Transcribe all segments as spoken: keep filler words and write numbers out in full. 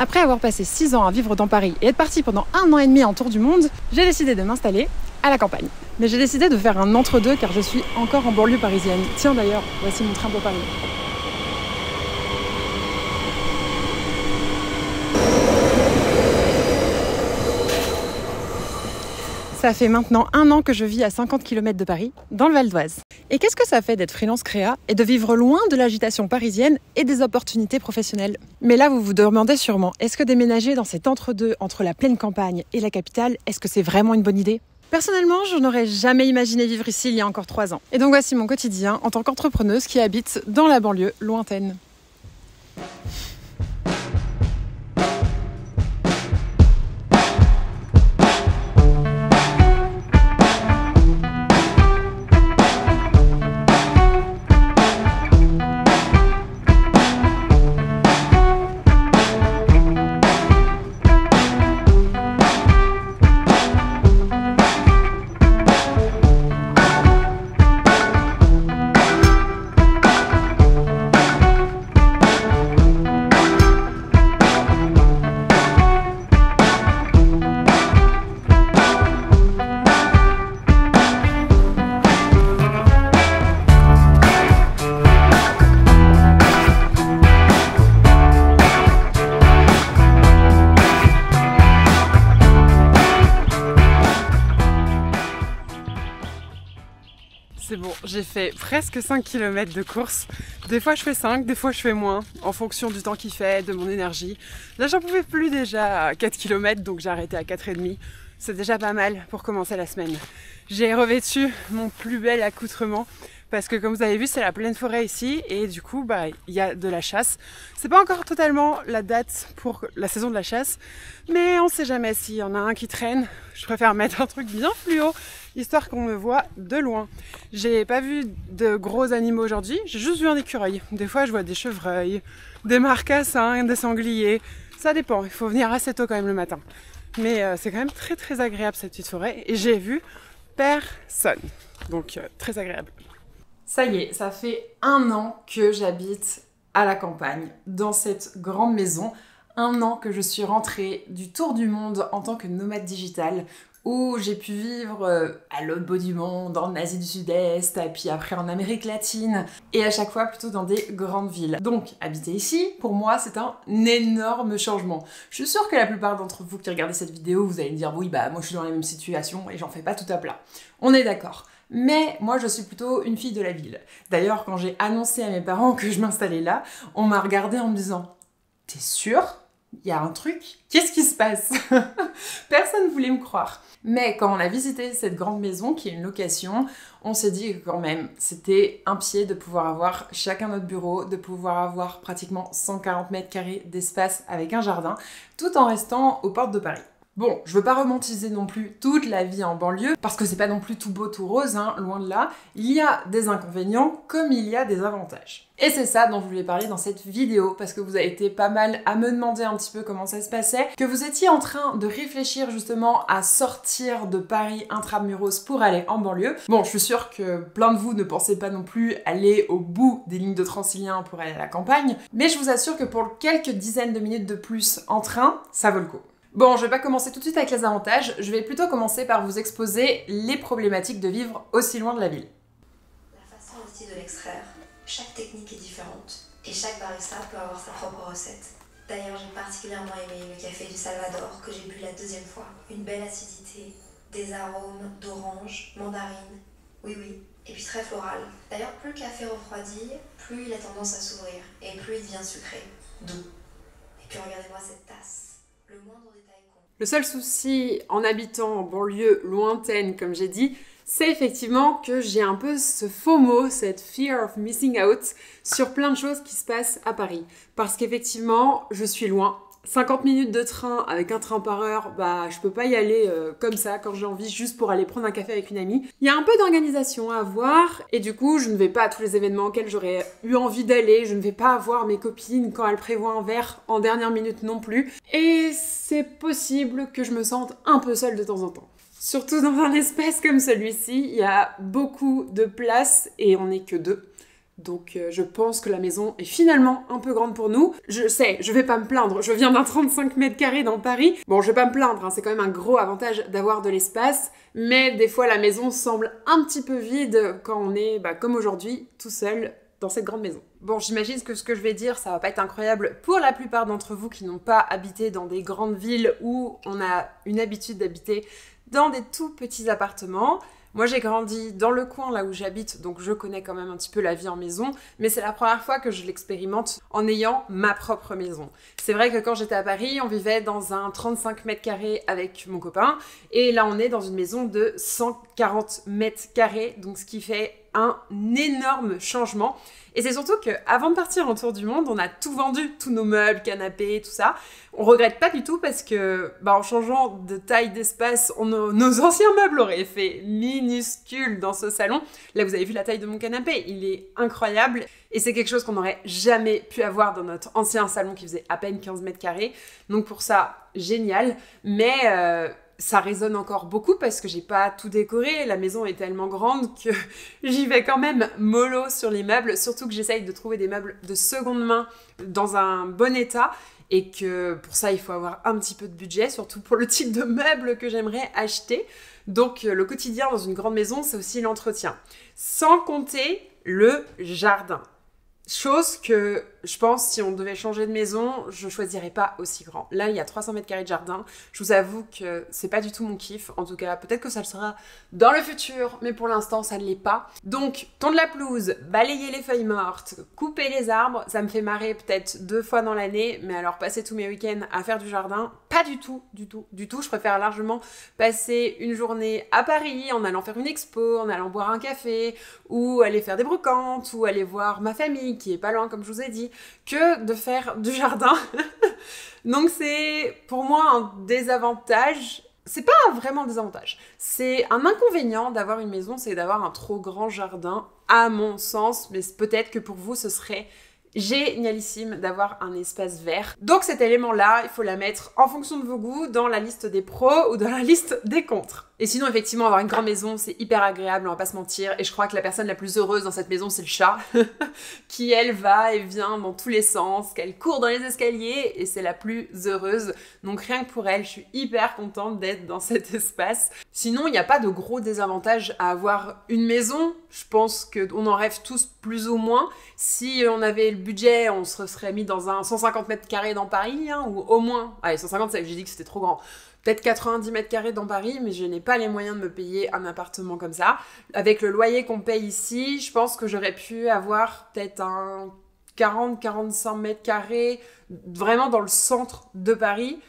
Après avoir passé six ans à vivre dans Paris et être partie pendant un an et demi en tour du monde, j'ai décidé de m'installer à la campagne. Mais j'ai décidé de faire un entre-deux car je suis encore en banlieue parisienne. Tiens d'ailleurs, voici mon train pour Paris. Ça fait maintenant un an que je vis à cinquante kilomètres de Paris, dans le Val d'Oise. Et qu'est-ce que ça fait d'être freelance créa et de vivre loin de l'agitation parisienne et des opportunités professionnelles? Mais là, vous vous demandez sûrement, est-ce que déménager dans cet entre-deux, entre la pleine campagne et la capitale, est-ce que c'est vraiment une bonne idée? Personnellement, je n'aurais jamais imaginé vivre ici il y a encore trois ans. Et donc voici mon quotidien en tant qu'entrepreneuse qui habite dans la banlieue lointaine. C'est bon, j'ai fait presque cinq kilomètres de course. Des fois je fais cinq, des fois je fais moins, en fonction du temps qu'il fait, de mon énergie. Là j'en pouvais plus déjà à quatre kilomètres, donc j'ai arrêté à quatre et demi. C'est déjà pas mal pour commencer la semaine. J'ai revêtu mon plus bel accoutrement, parce que comme vous avez vu, c'est la pleine forêt ici, et du coup, bah, il y a de la chasse. C'est pas encore totalement la date pour la saison de la chasse, mais on sait jamais s'il y en a un qui traîne. Je préfère mettre un truc bien fluo, histoire qu'on me voit de loin. J'ai pas vu de gros animaux aujourd'hui, j'ai juste vu un écureuil. Des fois je vois des chevreuils, des marcassins, des sangliers, ça dépend, il faut venir assez tôt quand même le matin. Mais euh, c'est quand même très très agréable cette petite forêt, et j'ai vu personne, donc euh, très agréable. Ça y est, ça fait un an que j'habite à la campagne, dans cette grande maison, un an que je suis rentrée du tour du monde en tant que nomade digitale, où j'ai pu vivre à l'autre bout du monde, en Asie du Sud-Est, et puis après en Amérique latine, et à chaque fois plutôt dans des grandes villes. Donc, habiter ici, pour moi, c'est un énorme changement. Je suis sûre que la plupart d'entre vous qui regardez cette vidéo, vous allez me dire « oui, bah moi je suis dans la même situation et j'en fais pas tout à plat ». On est d'accord. Mais moi je suis plutôt une fille de la ville. D'ailleurs, quand j'ai annoncé à mes parents que je m'installais là, on m'a regardée en me disant « t'es sûre ? Il y a un truc, qu'est-ce qui se passe ?» Personne ne voulait me croire. Mais quand on a visité cette grande maison qui est une location, on s'est dit que quand même c'était un pied de pouvoir avoir chacun notre bureau, de pouvoir avoir pratiquement cent quarante mètres carrés d'espace avec un jardin, tout en restant aux portes de Paris. Bon, je veux pas romantiser non plus toute la vie en banlieue, parce que c'est pas non plus tout beau tout rose, hein, loin de là. Il y a des inconvénients comme il y a des avantages. Et c'est ça dont je voulais parler dans cette vidéo, parce que vous avez été pas mal à me demander un petit peu comment ça se passait, que vous étiez en train de réfléchir justement à sortir de Paris intramuros pour aller en banlieue. Bon, je suis sûre que plein de vous ne pensez pas non plus aller au bout des lignes de Transilien pour aller à la campagne, mais je vous assure que pour quelques dizaines de minutes de plus en train, ça vaut le coup. Bon, je vais pas commencer tout de suite avec les avantages, je vais plutôt commencer par vous exposer les problématiques de vivre aussi loin de la ville. La façon aussi de l'extraire, chaque technique est différente, et chaque barista peut avoir sa propre recette. D'ailleurs, j'ai particulièrement aimé le café du Salvador, que j'ai bu la deuxième fois. Une belle acidité, des arômes d'orange, mandarine, oui oui, et puis très floral. D'ailleurs, plus le café refroidit, plus il a tendance à s'ouvrir, et plus il devient sucré, doux. Et puis regardez-moi cette tasse. Le moindre détail compte. Le seul souci en habitant en banlieue lointaine, comme j'ai dit, c'est effectivement que j'ai un peu ce FOMO, cette fear of missing out, sur plein de choses qui se passent à Paris. Parce qu'effectivement, je suis loin. cinquante minutes de train avec un train par heure, bah je peux pas y aller euh, comme ça quand j'ai envie juste pour aller prendre un café avec une amie. Il y a un peu d'organisation à avoir et du coup je ne vais pas à tous les événements auxquels j'aurais eu envie d'aller, je ne vais pas voir mes copines quand elles prévoient un verre en dernière minute non plus. Et c'est possible que je me sente un peu seule de temps en temps. Surtout dans un espace comme celui-ci, il y a beaucoup de place et on n'est que deux. Donc euh, je pense que la maison est finalement un peu grande pour nous. Je sais, je vais pas me plaindre, je viens d'un trente-cinq mètres carrés dans Paris. Bon, je vais pas me plaindre, hein, c'est quand même un gros avantage d'avoir de l'espace, mais des fois la maison semble un petit peu vide quand on est, bah, comme aujourd'hui, tout seul dans cette grande maison. Bon, j'imagine que ce que je vais dire, ça va pas être incroyable pour la plupart d'entre vous qui n'ont pas habité dans des grandes villes où on a une habitude d'habiter dans des tout petits appartements. Moi, j'ai grandi dans le coin là où j'habite, donc je connais quand même un petit peu la vie en maison, mais c'est la première fois que je l'expérimente en ayant ma propre maison. C'est vrai que quand j'étais à Paris, on vivait dans un trente-cinq mètres carrés avec mon copain, et là on est dans une maison de cent quarante mètres carrés, donc ce qui fait un énorme changement. Et c'est surtout qu'avant de partir en tour du monde, on a tout vendu, tous nos meubles, canapés, tout ça. On regrette pas du tout parce que, bah, en changeant de taille d'espace, nos anciens meubles auraient fait minuscule dans ce salon. Là, vous avez vu la taille de mon canapé, il est incroyable. Et c'est quelque chose qu'on n'aurait jamais pu avoir dans notre ancien salon qui faisait à peine quinze mètres carrés. Donc pour ça, génial. Mais... Euh, ça résonne encore beaucoup parce que j'ai pas tout décoré, la maison est tellement grande que j'y vais quand même mollo sur les meubles, surtout que j'essaye de trouver des meubles de seconde main dans un bon état et que pour ça il faut avoir un petit peu de budget, surtout pour le type de meubles que j'aimerais acheter. Donc le quotidien dans une grande maison, c'est aussi l'entretien. Sans compter le jardin. Chose que, je pense, si on devait changer de maison, je choisirais pas aussi grand. Là, il y a trois cents mètres carrés de jardin. Je vous avoue que c'est pas du tout mon kiff. En tout cas, peut-être que ça le sera dans le futur, mais pour l'instant, ça ne l'est pas. Donc, tondre la pelouse, balayer les feuilles mortes, couper les arbres, ça me fait marrer peut-être deux fois dans l'année, mais alors passer tous mes week-ends à faire du jardin, pas du tout, du tout, du tout. Je préfère largement passer une journée à Paris en allant faire une expo, en allant boire un café, ou aller faire des brocantes, ou aller voir ma famille, qui est pas loin comme je vous ai dit, que de faire du jardin. Donc c'est pour moi un désavantage, c'est pas vraiment un désavantage, c'est un inconvénient d'avoir une maison, c'est d'avoir un trop grand jardin à mon sens, mais peut-être que pour vous ce serait génialissime d'avoir un espace vert. Donc cet élément-là, il faut la mettre en fonction de vos goûts dans la liste des pros ou dans la liste des contres. Et sinon, effectivement, avoir une grande maison, c'est hyper agréable, on va pas se mentir. Et je crois que la personne la plus heureuse dans cette maison, c'est le chat, qui, elle, va et vient dans tous les sens, qu'elle court dans les escaliers, et c'est la plus heureuse. Donc rien que pour elle, je suis hyper contente d'être dans cet espace. Sinon, il n'y a pas de gros désavantages à avoir une maison. Je pense qu'on en rêve tous plus ou moins. Si on avait le budget, on se serait mis dans un cent cinquante mètres carrés dans Paris, hein, ou au moins... Allez, cent cinquante, j'ai dit que c'était trop grand. Peut-être quatre-vingt-dix mètres carrés dans Paris, mais je n'ai pas les moyens de me payer un appartement comme ça. Avec le loyer qu'on paye ici, je pense que j'aurais pu avoir peut-être un quarante à quarante-cinq mètres carrés, vraiment dans le centre de Paris,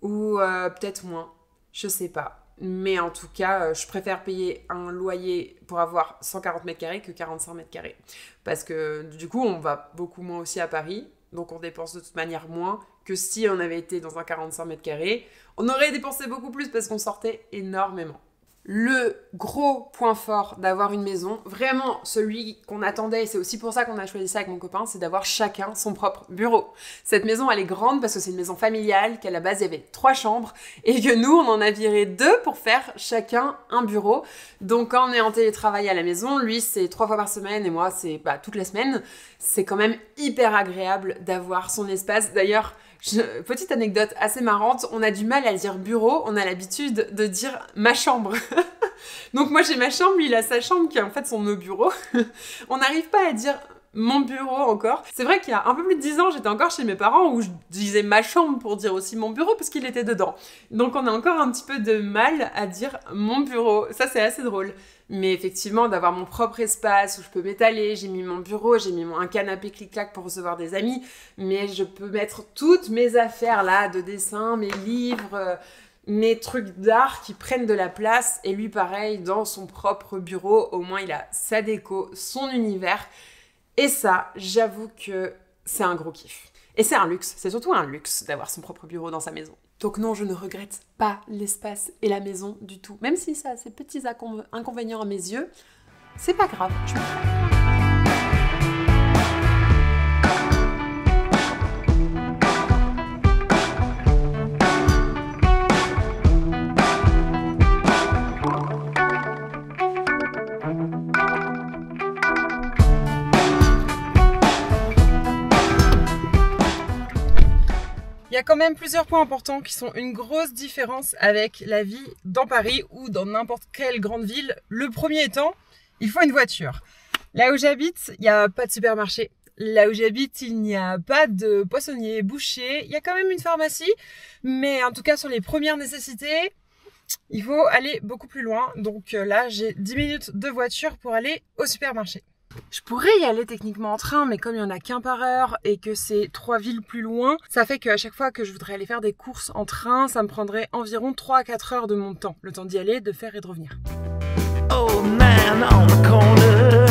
ou euh, peut-être moins, je sais pas. Mais en tout cas, je préfère payer un loyer pour avoir cent quarante mètres carrés que quarante-cinq mètres carrés. Parce que du coup, on va beaucoup moins aussi à Paris, donc on dépense de toute manière moins que si on avait été dans un quarante-cinq mètres carrés. On aurait dépensé beaucoup plus parce qu'on sortait énormément. Le gros point fort d'avoir une maison, vraiment celui qu'on attendait, et c'est aussi pour ça qu'on a choisi ça avec mon copain, c'est d'avoir chacun son propre bureau. Cette maison, elle est grande parce que c'est une maison familiale, qu'à la base, il y avait trois chambres, et que nous, on en a viré deux pour faire chacun un bureau. Donc, quand on est en télétravail à la maison, lui, c'est trois fois par semaine, et moi, c'est bah, toute la semaine. C'est quand même hyper agréable d'avoir son espace. D'ailleurs, Je, petite anecdote assez marrante, on a du mal à dire bureau, on a l'habitude de dire ma chambre. Donc moi j'ai ma chambre, lui il a sa chambre qui est en fait son bureau. On n'arrive pas à dire mon bureau encore. C'est vrai qu'il y a un peu plus de dix ans, j'étais encore chez mes parents où je disais ma chambre pour dire aussi mon bureau parce qu'il était dedans. Donc on a encore un petit peu de mal à dire mon bureau, ça c'est assez drôle. Mais effectivement, d'avoir mon propre espace où je peux m'étaler, j'ai mis mon bureau, j'ai mis mon, un canapé clic-clac pour recevoir des amis, mais je peux mettre toutes mes affaires là, de dessin, mes livres, euh, mes trucs d'art qui prennent de la place, et lui pareil, dans son propre bureau, au moins il a sa déco, son univers, et ça, j'avoue que c'est un gros kiff. Et c'est un luxe, c'est surtout un luxe d'avoir son propre bureau dans sa maison. Donc non, je ne regrette pas l'espace et la maison du tout. Même si ça a ses petits inconvénients à mes yeux, c'est pas grave, je m'en fous. quand même plusieurs points importants qui sont une grosse différence avec la vie dans Paris ou dans n'importe quelle grande ville. Le premier étant, il faut une voiture. Là où j'habite, il n'y a pas de supermarché. Là où j'habite, il n'y a pas de poissonnier, boucher. Il y a quand même une pharmacie, mais en tout cas sur les premières nécessités, il faut aller beaucoup plus loin. Donc là, j'ai dix minutes de voiture pour aller au supermarché. Je pourrais y aller techniquement en train, mais comme il n'y en a qu'un par heure et que c'est trois villes plus loin, ça fait qu'à chaque fois que je voudrais aller faire des courses en train, ça me prendrait environ trois à quatre heures de mon temps. Le temps d'y aller, de faire et de revenir. Oh man on the corner,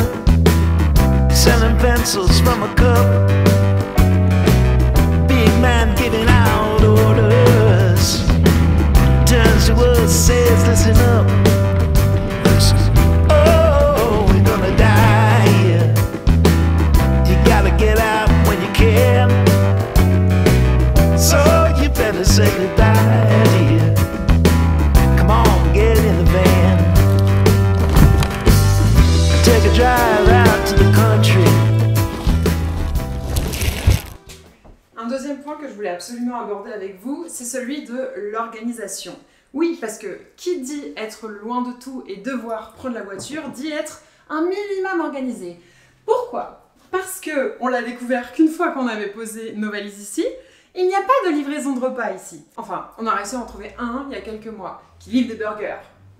selling pencils from a cup. Big man giving out orders. Turns to us, says listen up. Oh, we're gonna die. Get out when you can, so you better say goodbye, dear. Come on, get in the van, take a drive out to the country. Un deuxième point que je voulais absolument aborder avec vous, c'est celui de l'organisation. Oui, parce que qui dit être loin de tout et devoir prendre la voiture, dit être un minimum organisé. Pourquoi ? Parce que on l'a découvert qu'une fois qu'on avait posé nos valises ici, il n'y a pas de livraison de repas ici. Enfin, on a réussi à en trouver un il y a quelques mois, qui livre des burgers.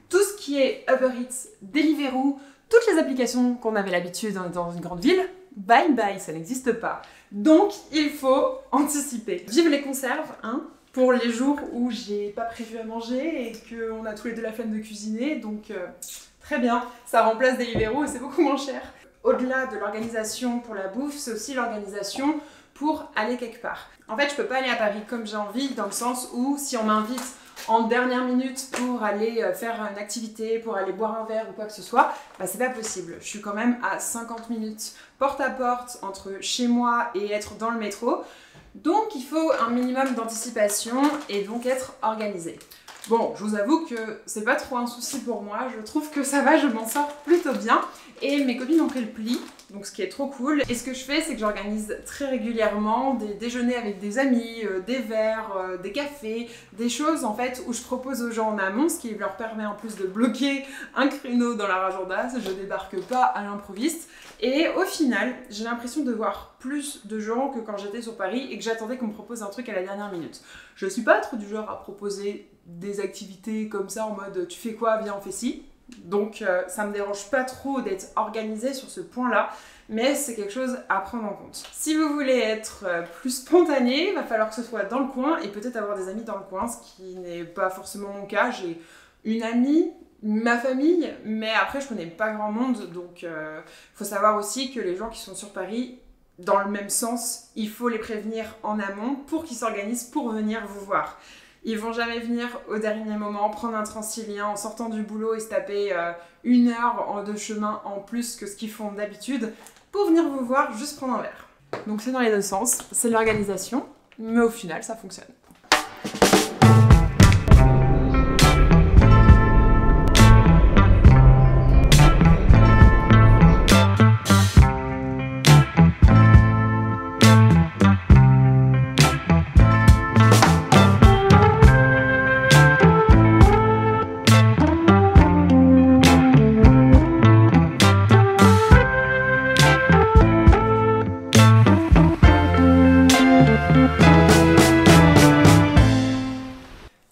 Tout ce qui est Uber Eats, Deliveroo, toutes les applications qu'on avait l'habitude dans, dans une grande ville, bye bye, ça n'existe pas. Donc, il faut anticiper. Vive les conserves, hein, pour les jours où j'ai pas prévu à manger et qu'on a tous les deux la flemme de cuisiner, donc euh, très bien, ça remplace Deliveroo et c'est beaucoup moins cher. Au-delà de l'organisation pour la bouffe, c'est aussi l'organisation pour aller quelque part. En fait, je peux pas aller à Paris comme j'ai envie, dans le sens où si on m'invite en dernière minute pour aller faire une activité, pour aller boire un verre ou quoi que ce soit, bah c'est pas possible. Je suis quand même à cinquante minutes porte à porte entre chez moi et être dans le métro. Donc il faut un minimum d'anticipation et donc être organisé. Bon, je vous avoue que c'est pas trop un souci pour moi, je trouve que ça va, je m'en sors plutôt bien. Et mes copines ont pris le pli, donc ce qui est trop cool. Et ce que je fais, c'est que j'organise très régulièrement des déjeuners avec des amis, euh, des verres, euh, des cafés, des choses en fait où je propose aux gens en amont, ce qui leur permet en plus de bloquer un créneau dans leur agenda, je débarque pas à l'improviste. Et au final, j'ai l'impression de voir plus de gens que quand j'étais sur Paris et que j'attendais qu'on me propose un truc à la dernière minute. Je suis pas trop du genre à proposer des activités comme ça en mode tu fais quoi, viens on fait ci. Donc euh, ça me dérange pas trop d'être organisée sur ce point-là, mais c'est quelque chose à prendre en compte. Si vous voulez être euh, plus spontané, il va falloir que ce soit dans le coin et peut-être avoir des amis dans le coin, ce qui n'est pas forcément mon cas. J'ai une amie, ma famille, mais après je connais pas grand monde, donc euh, faut savoir aussi que les gens qui sont sur Paris, dans le même sens, il faut les prévenir en amont pour qu'ils s'organisent pour venir vous voir. Ils vont jamais venir au dernier moment prendre un Transilien en sortant du boulot et se taper euh, une heure de chemin en plus que ce qu'ils font d'habitude pour venir vous voir juste prendre un verre. Donc c'est dans les deux sens, c'est l'organisation, mais au final ça fonctionne.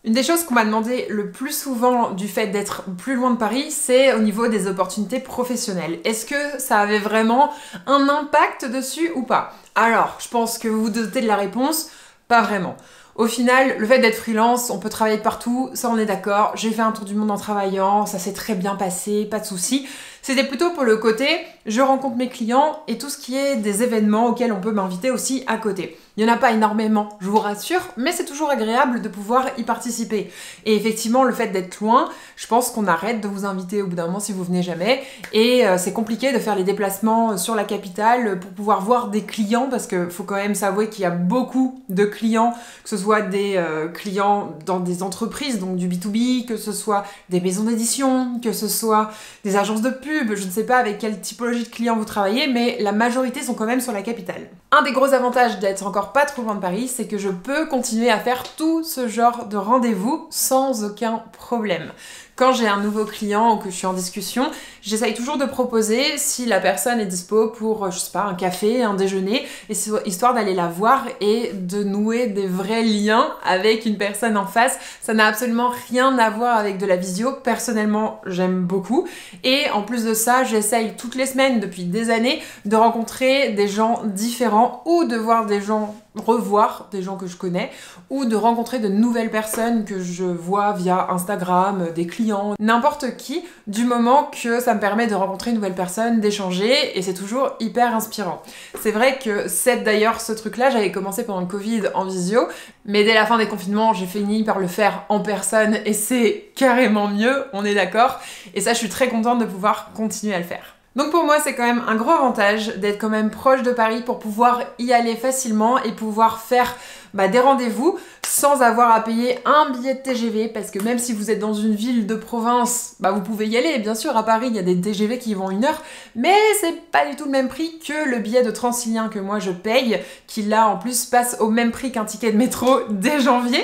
Une des choses qu'on m'a demandé le plus souvent du fait d'être plus loin de Paris, c'est au niveau des opportunités professionnelles. Est-ce que ça avait vraiment un impact dessus ou pas? Alors, je pense que vous vous doutez de la réponse, pas vraiment. Au final, le fait d'être freelance, on peut travailler partout, ça on est d'accord. J'ai fait un tour du monde en travaillant, ça s'est très bien passé, pas de soucis. C'était plutôt pour le côté, je rencontre mes clients et tout ce qui est des événements auxquels on peut m'inviter aussi à côté. Il n'y en a pas énormément, je vous rassure, mais c'est toujours agréable de pouvoir y participer. Et effectivement, le fait d'être loin, je pense qu'on arrête de vous inviter au bout d'un moment si vous venez jamais. Et euh, c'est compliqué de faire les déplacements sur la capitale pour pouvoir voir des clients, parce qu'il faut quand même s'avouer qu'il y a beaucoup de clients, que ce soit des euh, clients dans des entreprises, donc du B deux B, que ce soit des maisons d'édition, que ce soit des agences de pub, je ne sais pas avec quelle typologie de clients vous travaillez, mais la majorité sont quand même sur la capitale. Un des gros avantages d'être encore encore pas trop loin de Paris, c'est que je peux continuer à faire tout ce genre de rendez-vous sans aucun problème. Quand j'ai un nouveau client ou que je suis en discussion, j'essaye toujours de proposer si la personne est dispo pour, je sais pas, un café, un déjeuner, et histoire d'aller la voir et de nouer des vrais liens avec une personne en face. Ça n'a absolument rien à voir avec de la visio. Personnellement, j'aime beaucoup. Et en plus de ça, j'essaye toutes les semaines, depuis des années, de rencontrer des gens différents ou de voir des gens, revoir des gens que je connais, ou de rencontrer de nouvelles personnes que je vois via Instagram, des clients, n'importe qui, du moment que ça me permet de rencontrer une nouvelle personne, d'échanger, et c'est toujours hyper inspirant. C'est vrai que c'est d'ailleurs ce truc là, j'avais commencé pendant le Covid en visio, mais dès la fin des confinements j'ai fini par le faire en personne et c'est carrément mieux, on est d'accord, et ça je suis très contente de pouvoir continuer à le faire. Donc pour moi c'est quand même un gros avantage d'être quand même proche de Paris pour pouvoir y aller facilement et pouvoir faire bah, des rendez-vous sans avoir à payer un billet de T G V, parce que même si vous êtes dans une ville de province, bah vous pouvez y aller, bien sûr à Paris il y a des T G V qui vont une heure, mais c'est pas du tout le même prix que le billet de Transilien que moi je paye, qui là en plus passe au même prix qu'un ticket de métro dès janvier.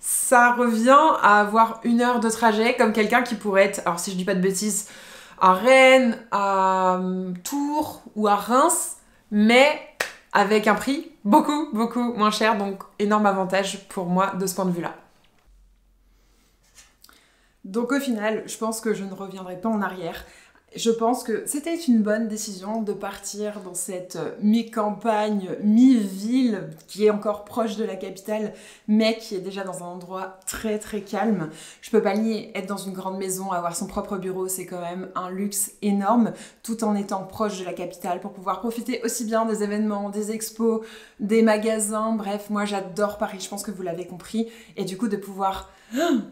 Ça revient à avoir une heure de trajet comme quelqu'un qui pourrait être, alors si je dis pas de bêtises, à Rennes, à Tours ou à Reims, mais avec un prix beaucoup, beaucoup moins cher, donc énorme avantage pour moi de ce point de vue-là. Donc au final, je pense que je ne reviendrai pas en arrière. Je pense que c'était une bonne décision de partir dans cette mi-campagne, mi-ville, qui est encore proche de la capitale, mais qui est déjà dans un endroit très très calme. Je peux pas nier, être dans une grande maison, avoir son propre bureau, c'est quand même un luxe énorme, tout en étant proche de la capitale pour pouvoir profiter aussi bien des événements, des expos, des magasins, bref, moi j'adore Paris, je pense que vous l'avez compris, et du coup de pouvoir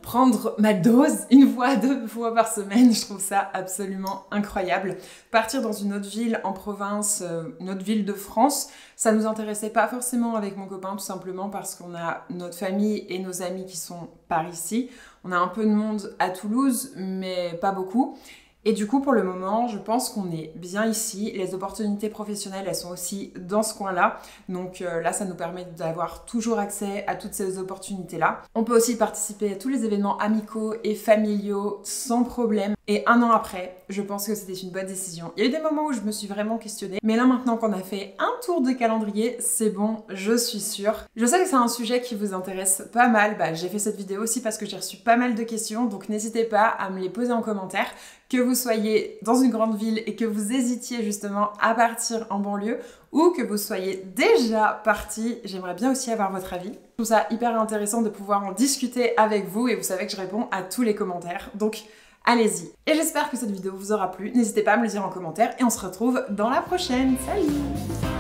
prendre ma dose une fois, deux fois par semaine, je trouve ça absolument incroyable. Partir dans une autre ville en province, une autre ville de France, ça nous intéressait pas forcément avec mon copain, tout simplement parce qu'on a notre famille et nos amis qui sont par ici. On a un peu de monde à Toulouse, mais pas beaucoup. Et du coup, pour le moment, je pense qu'on est bien ici. Les opportunités professionnelles, elles sont aussi dans ce coin-là. Donc euh, là, ça nous permet d'avoir toujours accès à toutes ces opportunités-là. On peut aussi participer à tous les événements amicaux et familiaux sans problème. Et un an après, je pense que c'était une bonne décision. Il y a eu des moments où je me suis vraiment questionnée. Mais là, maintenant qu'on a fait un tour de calendrier, c'est bon, je suis sûre. Je sais que c'est un sujet qui vous intéresse pas mal. Bah, j'ai fait cette vidéo aussi parce que j'ai reçu pas mal de questions. Donc n'hésitez pas à me les poser en commentaire. Que vous soyez dans une grande ville et que vous hésitiez justement à partir en banlieue ou que vous soyez déjà parti, j'aimerais bien aussi avoir votre avis. Je trouve ça hyper intéressant de pouvoir en discuter avec vous et vous savez que je réponds à tous les commentaires, donc allez-y. Et j'espère que cette vidéo vous aura plu, n'hésitez pas à me le dire en commentaire et on se retrouve dans la prochaine. Salut!